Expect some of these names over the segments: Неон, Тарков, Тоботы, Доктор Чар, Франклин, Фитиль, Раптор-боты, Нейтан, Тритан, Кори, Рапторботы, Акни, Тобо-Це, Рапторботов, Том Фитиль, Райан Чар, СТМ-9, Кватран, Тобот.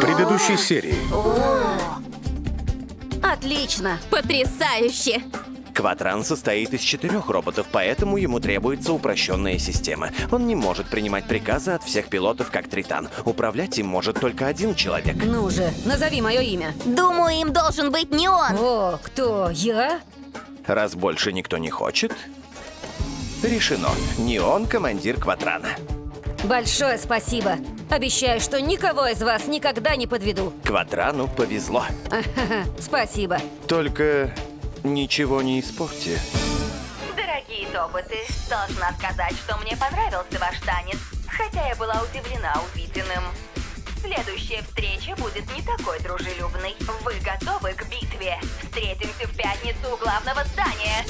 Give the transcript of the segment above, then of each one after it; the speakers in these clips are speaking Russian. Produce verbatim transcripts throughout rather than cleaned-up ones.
предыдущей серии. Отлично! Потрясающе! Кватран состоит из четырех роботов, поэтому ему требуется упрощенная система. Он не может принимать приказы от всех пилотов, как Тритан. Управлять им может только один человек. Ну же, назови мое имя. Думаю, им должен быть Неон. О, кто? Я? Раз больше никто не хочет, решено. Неон — командир Кватрана. Большое спасибо. Обещаю, что никого из вас никогда не подведу. Кватрану повезло. Спасибо. Только ничего не испорти. Дорогие тоботы, должна сказать, что мне понравился ваш танец, хотя я была удивлена увиденным. Следующая встреча будет не такой дружелюбной. Вы готовы к битве? Встретимся в пятницу у главного здания.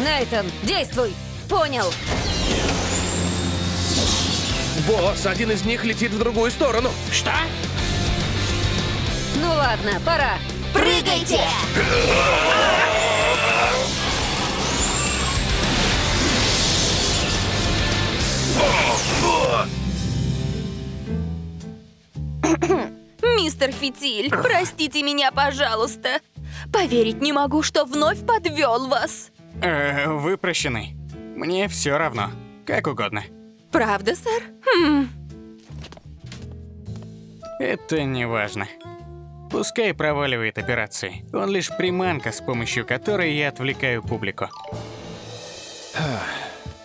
Нейтан, действуй! Понял. Босс, один из них летит в другую сторону. Что? Ну ладно, пора. Прыгайте! Мистер Фитиль, простите меня, пожалуйста. Поверить не могу, что вновь подвел вас. Э, вы прощены. Мне все равно. Как угодно. Правда, сэр? Хм. Это не важно. Пускай проваливает операции. Он лишь приманка, с помощью которой я отвлекаю публику.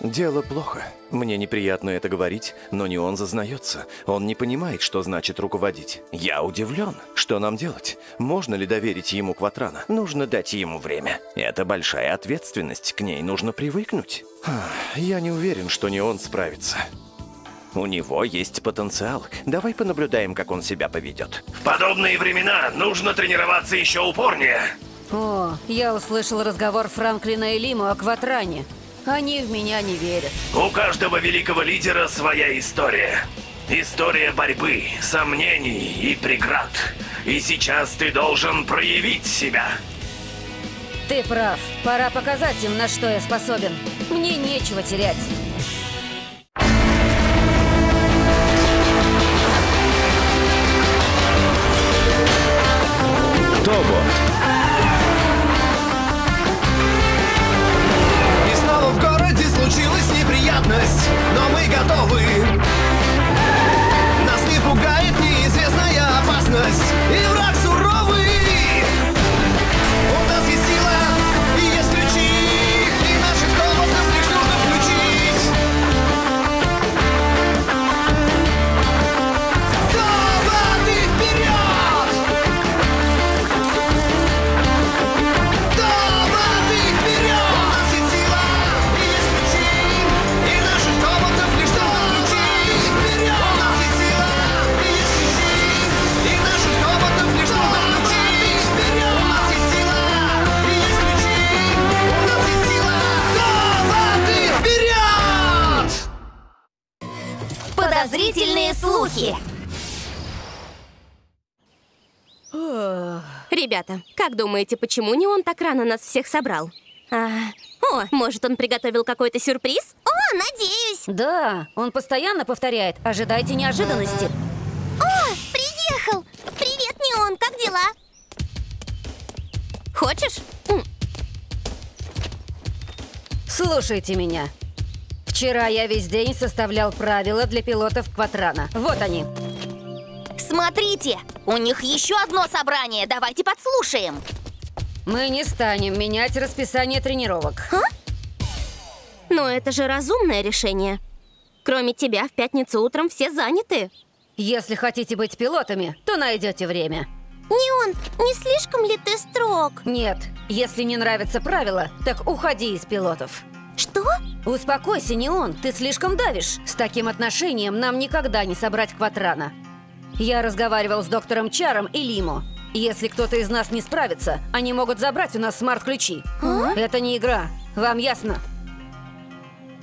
Дело плохо. Мне неприятно это говорить, но не он зазнается. Он не понимает, что значит руководить. Я удивлен. Что нам делать? Можно ли доверить ему Кватрана? Нужно дать ему время. Это большая ответственность, к ней нужно привыкнуть. Я не уверен, что не он справится. У него есть потенциал. Давай понаблюдаем, как он себя поведет. В подобные времена нужно тренироваться еще упорнее. О, я услышал разговор Франклина и Лиму о Кватране. Они в меня не верят. У каждого великого лидера своя история. История борьбы, сомнений и преград. И сейчас ты должен проявить себя. Ты прав. Пора показать им, на что я способен. Мне нечего терять. Тобо. В городе случилась неприятность, но мы готовы. Нас не пугает неизвестная опасность, и враг суровый. У нас есть сила, и есть ключи, и наших роботов лишь нужно включить. Роботы вперед! Роботы вперед! Подозрительные слухи. Ребята, как думаете, почему не он так рано нас всех собрал? А, о, может, он приготовил какой-то сюрприз? О, надеюсь. Да, он постоянно повторяет. Ожидайте неожиданности. О, приехал. Привет, Неон, как дела? Хочешь? Слушайте меня. Вчера я весь день составлял правила для пилотов Кватрана. Вот они. Смотрите, у них еще одно собрание. Давайте подслушаем. Мы не станем менять расписание тренировок. А? Но это же разумное решение. Кроме тебя, в пятницу утром все заняты. Если хотите быть пилотами, то найдете время. Неон, не слишком ли ты строг? Нет, если не нравятся правила, так уходи из пилотов. Что? Успокойся, Неон, ты слишком давишь. С таким отношением нам никогда не собрать Кватрана. Я разговаривал с доктором Чаром и Лиму. Если кто-то из нас не справится, они могут забрать у нас смарт-ключи. А? Это не игра, вам ясно?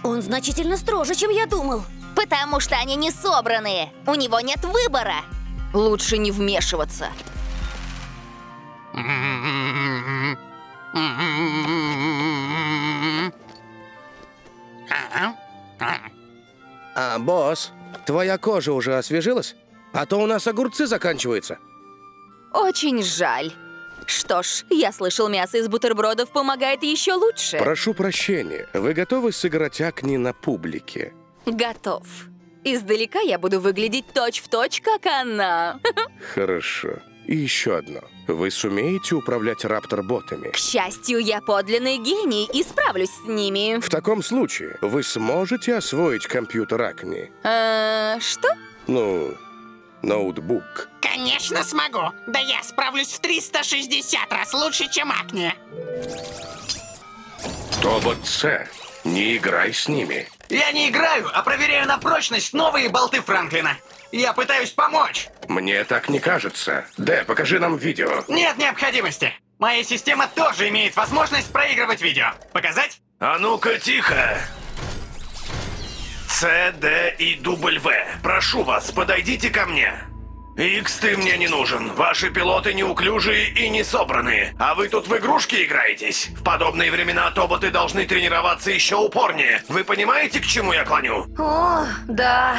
Он значительно строже, чем я думал. Потому что они не собранные. У него нет выбора. Лучше не вмешиваться. А, босс, твоя кожа уже освежилась? А то у нас огурцы заканчиваются. Очень жаль. Что ж, я слышал, мясо из бутербродов помогает еще лучше. Прошу прощения, вы готовы сыграть Акни на публике? Готов. Издалека я буду выглядеть точь-в-точь, как она. Хорошо. И еще одно. Вы сумеете управлять раптор-ботами? К счастью, я подлинный гений и справлюсь с ними. В таком случае вы сможете освоить компьютер Акни? А, что? Ну, ноутбук. Конечно смогу. Да я справлюсь в триста шестьдесят раз лучше, чем Акни. Тобо-Це. Не играй с ними. Я не играю, а проверяю на прочность новые болты Франклина. Я пытаюсь помочь. Мне так не кажется. Дэ, покажи нам видео. Нет необходимости. Моя система тоже имеет возможность проигрывать видео. Показать? А ну-ка, тихо. С, Д и W. Прошу вас, подойдите ко мне. Икс, ты мне не нужен. Ваши пилоты неуклюжие и не собранные. А вы тут в игрушки играетесь. В подобные времена тоботы должны тренироваться еще упорнее. Вы понимаете, к чему я клоню? О, да.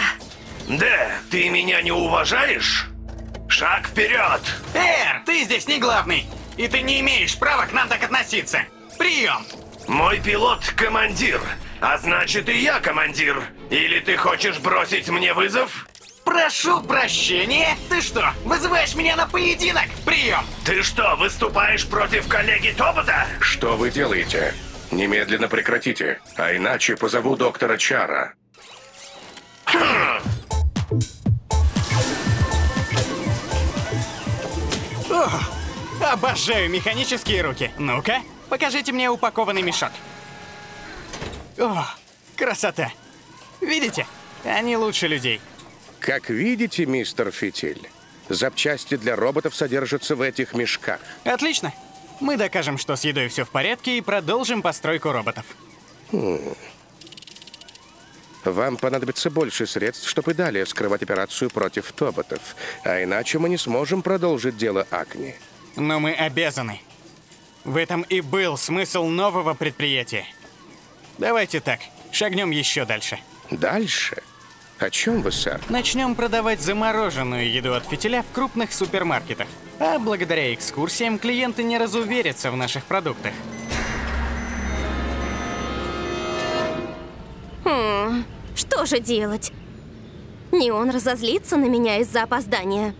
Да, ты меня не уважаешь? Шаг вперед! Эр, ты здесь не главный. И ты не имеешь права к нам так относиться. Прием! Мой пилот — командир. А значит, и я командир. Или ты хочешь бросить мне вызов? Прошу прощения, ты что, вызываешь меня на поединок? Прием! Ты что, выступаешь против коллеги Тобота? Что вы делаете? Немедленно прекратите, а иначе позову доктора Чара. Хм. О, обожаю механические руки. Ну-ка, покажите мне упакованный мешок. О, красота! Видите? Они лучше людей. Как видите, мистер Фитиль, запчасти для роботов содержатся в этих мешках. Отлично. Мы докажем, что с едой все в порядке, и продолжим постройку роботов. Хм. Вам понадобится больше средств, чтобы и далее скрывать операцию против тоботов. А иначе мы не сможем продолжить дело Акни. Но мы обязаны. В этом и был смысл нового предприятия. Давайте так, шагнем еще дальше. Дальше? О чем вы, сэр? Начнем продавать замороженную еду от Фитиля в крупных супермаркетах. А благодаря экскурсиям клиенты не разуверятся в наших продуктах. Хм, что же делать? Неон разозлится на меня из-за опоздания.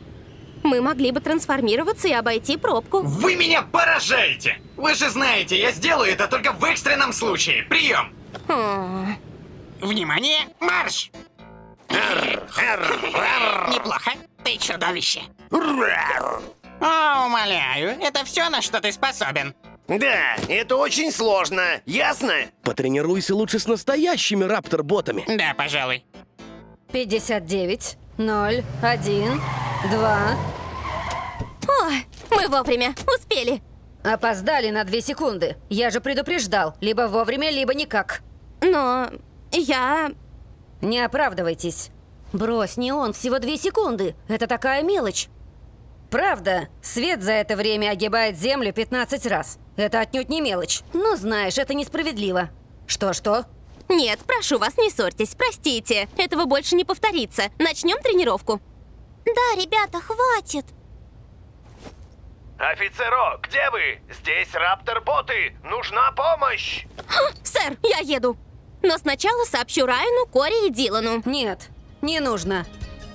Мы могли бы трансформироваться и обойти пробку. Вы меня поражаете! Вы же знаете, я сделаю это только в экстренном случае. Прием! Хм. Внимание, марш! Неплохо. Ты чудовище. О, умоляю, это все, на что ты способен. Да, это очень сложно, ясно? Потренируйся лучше с настоящими раптор-ботами. Да, пожалуй. пятьдесят девять, ноль, один, два. О, мы вовремя, успели. Опоздали на две секунды. Я же предупреждал, либо вовремя, либо никак. Но я... Не оправдывайтесь. Брось, Неон, всего две секунды. Это такая мелочь. Правда, свет за это время огибает Землю пятнадцать раз. Это отнюдь не мелочь. Но знаешь, это несправедливо. Что-что? Нет, прошу вас, не ссорьтесь, простите. Этого больше не повторится. Начнем тренировку. Да, ребята, хватит. Офицерок, где вы? Здесь раптор-боты. Нужна помощь. Ха, сэр, я еду. Но сначала сообщу Райану, Кори и Дилану. Нет, не нужно.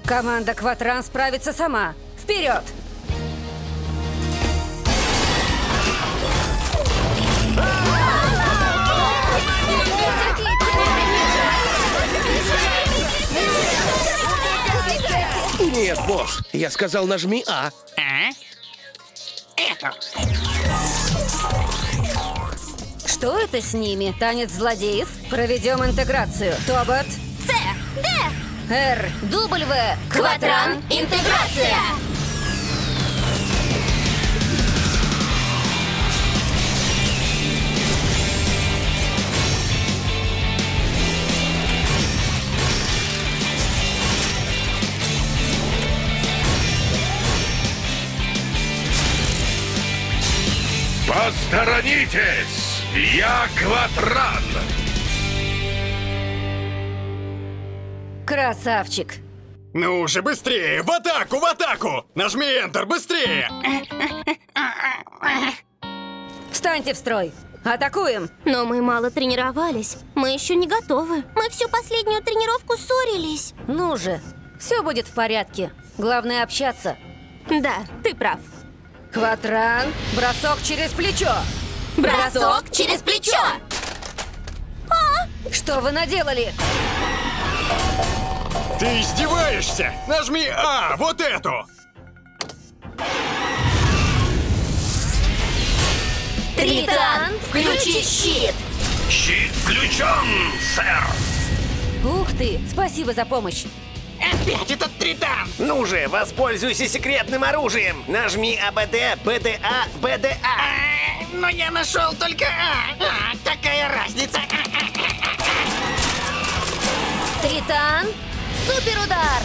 Команда Кватран справится сама. Вперед! Нет, босс, я сказал, нажми А. А? Это. Что это с ними? Танец злодеев? Проведем интеграцию. Тобот. Ц. Д. Р. W. Кватран. Интеграция. Посторонитесь! Я Кватран! Красавчик. Ну же, быстрее! В атаку, в атаку! Нажми Enter, быстрее! Встаньте в строй! Атакуем! Но мы мало тренировались. Мы еще не готовы. Мы всю последнюю тренировку ссорились. Ну же, все будет в порядке. Главное общаться. Да, ты прав. Кватран, бросок через плечо! Бросок через плечо! А? Что вы наделали? Ты издеваешься? Нажми А, вот эту! Тритан, включи щит! Щит включен, сэр! Ух ты, спасибо за помощь! Опять этот Тритан! Ну же, воспользуйся секретным оружием! Нажми АБД, БДА, БДА! А, но я нашел только А! А, такая разница! А, а, а, а. Тритан! Суперудар!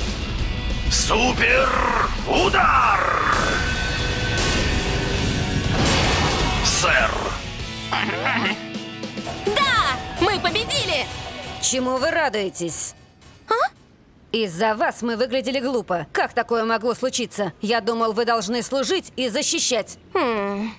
Суперудар! Сэр! Да! Мы победили! Чему вы радуетесь? А? Из-за вас мы выглядели глупо. Как такое могло случиться? Я думал, вы должны служить и защищать. Хм.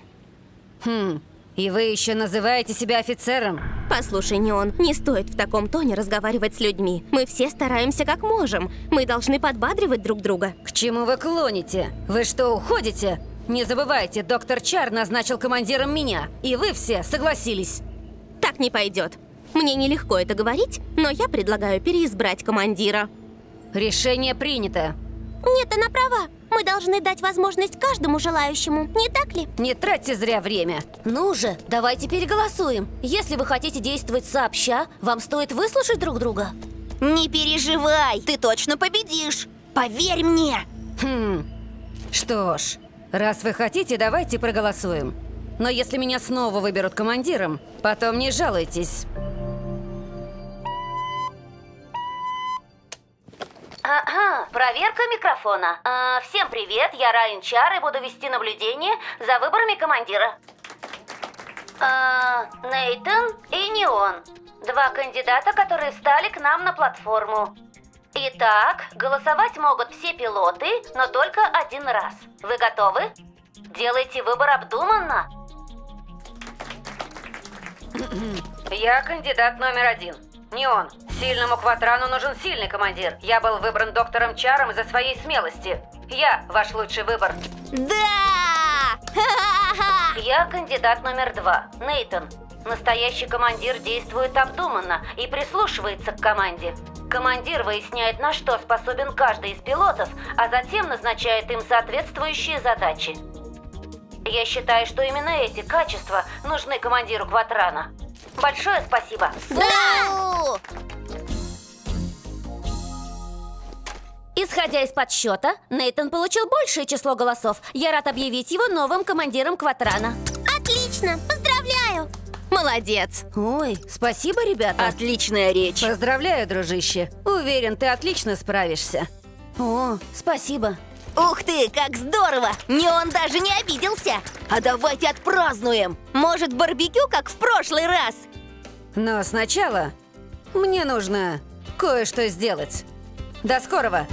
Хм. И вы еще называете себя офицером? Послушай, Неон, не стоит в таком тоне разговаривать с людьми. Мы все стараемся как можем. Мы должны подбадривать друг друга. К чему вы клоните? Вы что, уходите? Не забывайте, доктор Чар назначил командиром меня. И вы все согласились. Так не пойдет. Мне нелегко это говорить, но я предлагаю переизбрать командира. Решение принято. Нет, она права. Мы должны дать возможность каждому желающему, не так ли? Не тратьте зря время. Ну же, давайте переголосуем. Если вы хотите действовать сообща, вам стоит выслушать друг друга. Не переживай, ты точно победишь. Поверь мне. Хм. Что ж, раз вы хотите, давайте проголосуем. Но если меня снова выберут командиром, потом не жалуйтесь. Ага, проверка микрофона. А, всем привет, я Райан Чар и буду вести наблюдение за выборами командира. А, Нейтан и Неон. Два кандидата, которые встали к нам на платформу. Итак, голосовать могут все пилоты, но только один раз. Вы готовы? Делайте выбор обдуманно. Я кандидат номер один. Неон. Сильному Кватрану нужен сильный командир. Я был выбран доктором Чаром из-за своей смелости. Я ваш лучший выбор. Да! Я кандидат номер два. Нейтан. Настоящий командир действует обдуманно и прислушивается к команде. Командир выясняет, на что способен каждый из пилотов, а затем назначает им соответствующие задачи. Я считаю, что именно эти качества нужны командиру Кватрана. Большое спасибо! Да! Исходя из подсчета, Нейтан получил большее число голосов. Я рад объявить его новым командиром Кватрана. Отлично! Поздравляю! Молодец! Ой, спасибо, ребята! Отличная речь! Поздравляю, дружище! Уверен, ты отлично справишься. О, спасибо! Ух ты, как здорово! Неон даже не обиделся! А давайте отпразднуем! Может, барбекю, как в прошлый раз? Но сначала мне нужно кое-что сделать. До скорого!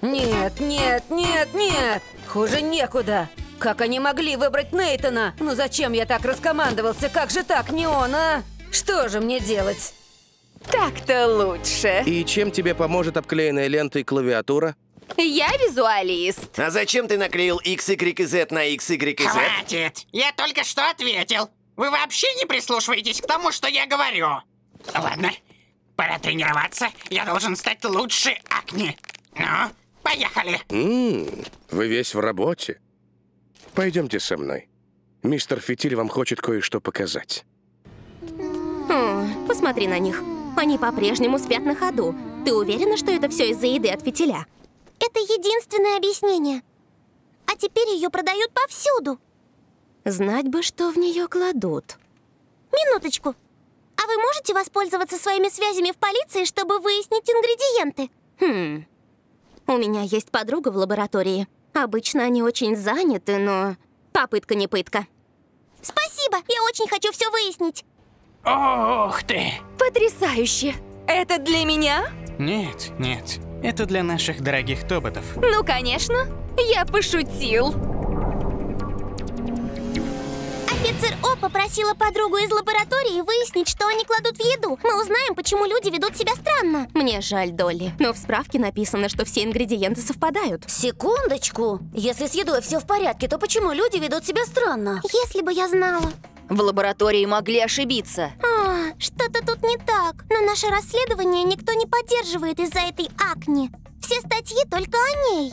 Нет, нет, нет, нет! Хуже некуда! Как они могли выбрать Нейтана? Ну зачем я так раскомандовался? Как же так, Неон, а? Что же мне делать? Так-то лучше. И чем тебе поможет обклеенная лента и клавиатура? Я визуалист. А зачем ты наклеил X, Y и Z на X, Y и Z? Хватит! Я только что ответил. Вы вообще не прислушиваетесь к тому, что я говорю. Ладно, пора тренироваться. Я должен стать лучше Акни. Ну, поехали. М-м, вы весь в работе. Пойдемте со мной. Мистер Фитиль вам хочет кое-что показать. Хм, посмотри на них. Они по-прежнему спят на ходу. Ты уверена, что это все из-за еды от Фитиля? Это единственное объяснение. А теперь ее продают повсюду. Знать бы, что в нее кладут. Минуточку. А вы можете воспользоваться своими связями в полиции, чтобы выяснить ингредиенты? Хм. У меня есть подруга в лаборатории. Обычно они очень заняты, но попытка не пытка. Спасибо! Я очень хочу все выяснить. Ох ты! Потрясающе! Это для меня? Нет, нет. Это для наших дорогих тоботов. Ну, конечно. Я пошутил. Офицер О попросила подругу из лаборатории выяснить, что они кладут в еду. Мы узнаем, почему люди ведут себя странно. Мне жаль, Долли, но в справке написано, что все ингредиенты совпадают. Секундочку. Если с едой все в порядке, то почему люди ведут себя странно? Если бы я знала. В лаборатории могли ошибиться. А, что-то тут не так. Но наше расследование никто не поддерживает из-за этой Акни. Все статьи только о ней.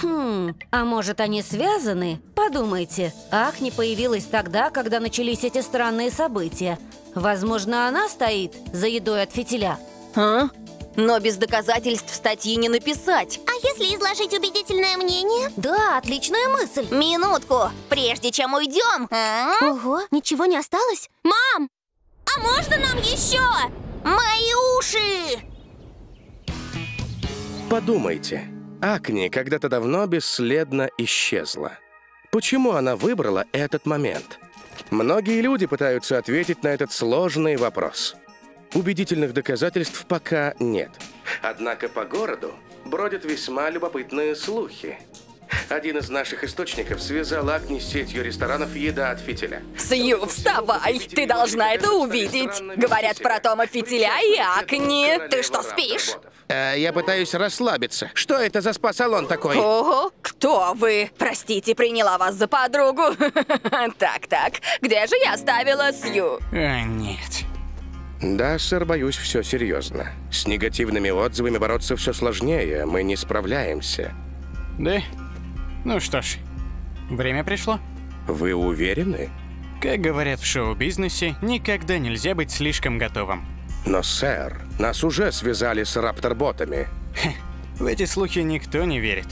Хм, а может, они связаны? Подумайте, Акни появилась тогда, когда начались эти странные события. Возможно, она стоит за едой от фитиля. А? Но без доказательств статьи не написать. А если изложить убедительное мнение? Да, отличная мысль. Минутку, прежде чем уйдем. А? Ого, ничего не осталось? Мам, а можно нам еще? Мои уши! Подумайте. Акни когда-то давно бесследно исчезла. Почему она выбрала этот момент? Многие люди пытаются ответить на этот сложный вопрос. Убедительных доказательств пока нет. Однако по городу бродят весьма любопытные слухи. Один из наших источников связал Акни с сетью ресторанов «Еда от фитиля». Сью, вставай! Ты должна это увидеть! Говорят про Тома Фитиля и Акни. Ты что, спишь? Э, я пытаюсь расслабиться. Что это за спа-салон такой? Ого, кто вы? Простите, приняла вас за подругу. Так, так, где же я оставила Сью? А, нет. Да, сэр, боюсь, все серьезно. С негативными отзывами бороться все сложнее, мы не справляемся. Да? Ну что ж, время пришло. Вы уверены? Как говорят в шоу-бизнесе, никогда нельзя быть слишком готовым. Но, сэр, нас уже связали с рапторботами. В эти слухи никто не верит.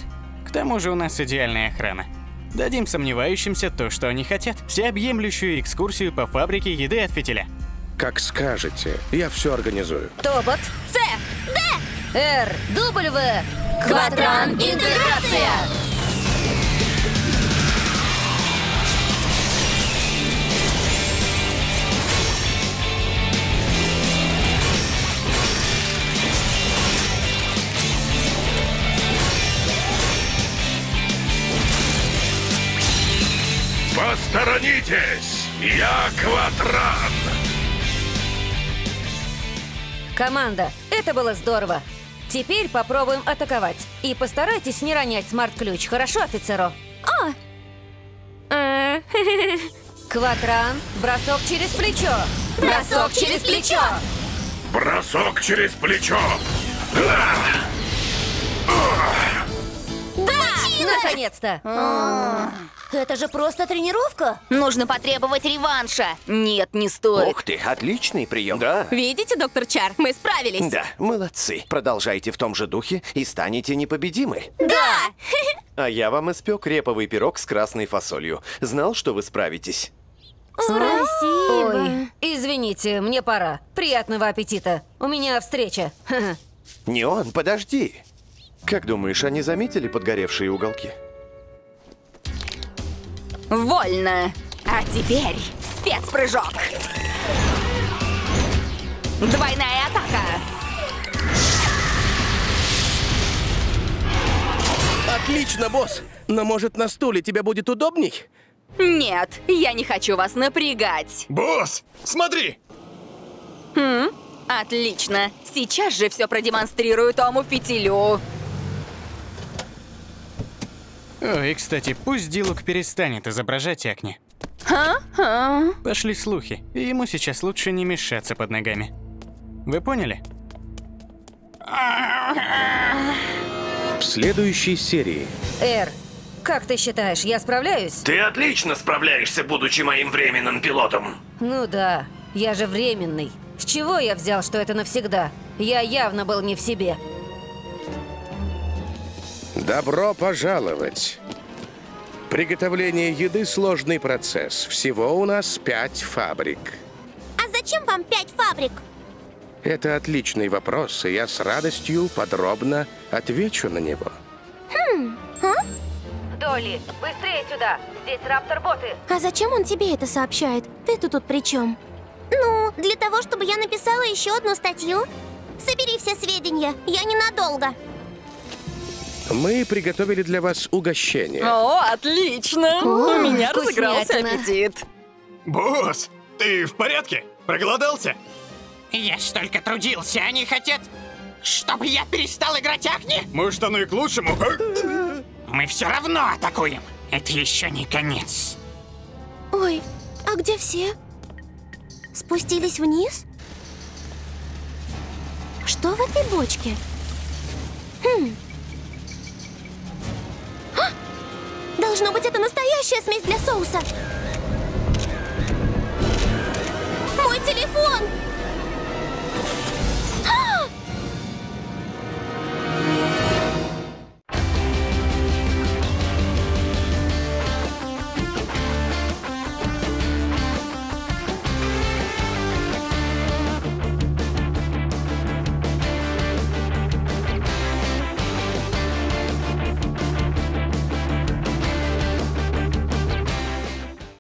К тому же у нас идеальная охрана. Дадим сомневающимся то, что они хотят. Всеобъемлющую экскурсию по фабрике еды от фитиля. Как скажете, я все организую. Тобо-Це! Д! Р! W! Кватран интеграция! Посторонитесь! Я Кватран! Команда, это было здорово! Теперь попробуем атаковать. И постарайтесь не ронять смарт-ключ, хорошо, офицеру? О! Кватран, бросок через плечо! Бросок через плечо! Бросок через плечо! Да! Наконец-то! Это же просто тренировка. Нужно потребовать реванша. Нет, не стоит. Ух ты, отличный прием. Да. Видите, доктор Чар, мы справились. Да, молодцы. Продолжайте в том же духе и станете непобедимы. Да. А я вам испек реповый пирог с красной фасолью. Знал, что вы справитесь. Спасибо. Ой, извините, мне пора. Приятного аппетита. У меня встреча. Неон, подожди. Как думаешь, они заметили подгоревшие уголки? Вольно! А теперь спецпрыжок! Двойная атака! Отлично, босс! Но, может, на стуле тебе будет удобней? Нет, я не хочу вас напрягать. Босс, смотри! М? Отлично! Сейчас же все продемонстрирую Тому Фитилю. Ой, кстати, пусть Дилук перестанет изображать Акни. А-а. Пошли слухи, и ему сейчас лучше не мешаться под ногами. Вы поняли? В следующей серии. Эр, как ты считаешь, я справляюсь? Ты отлично справляешься, будучи моим временным пилотом. Ну да, я же временный. С чего я взял, что это навсегда? Я явно был не в себе. Добро пожаловать! Приготовление еды – сложный процесс. Всего у нас пять фабрик. А зачем вам пять фабрик? Это отличный вопрос, и я с радостью подробно отвечу на него. Хм, а? тролли! Быстрее сюда! Здесь рапторботы! А зачем он тебе это сообщает? Ты-то тут при чем? Ну, для того, чтобы я написала еще одну статью. Собери все сведения, я ненадолго. Мы приготовили для вас угощение. О, отлично! О, у меня разыгрался аппетит. Босс, ты в порядке? Проголодался? Я ж только трудился, они хотят, чтобы я перестал играть Акни? Может, оно и к лучшему? Мы все равно атакуем. Это еще не конец. Ой, а где все? Спустились вниз? Что в этой бочке? Хм. А! Должно быть, это настоящая смесь для соуса. Мой телефон!